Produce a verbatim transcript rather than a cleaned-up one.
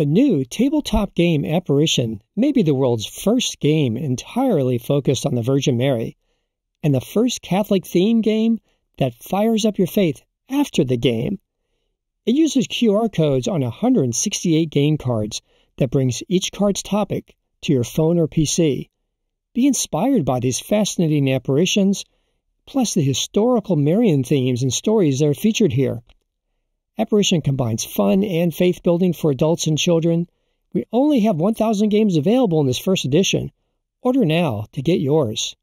The new tabletop game Apparition may be the world's first game entirely focused on the Virgin Mary, and the first Catholic-themed game that fires up your faith after the game. It uses Q R codes on one hundred sixty-eight game cards that brings each card's topic to your phone or P C. Be inspired by these fascinating apparitions, plus the historical Marian themes and stories that are featured here. Apparition combines fun and faith-building for adults and children. We only have one thousand games available in this first edition. Order now to get yours.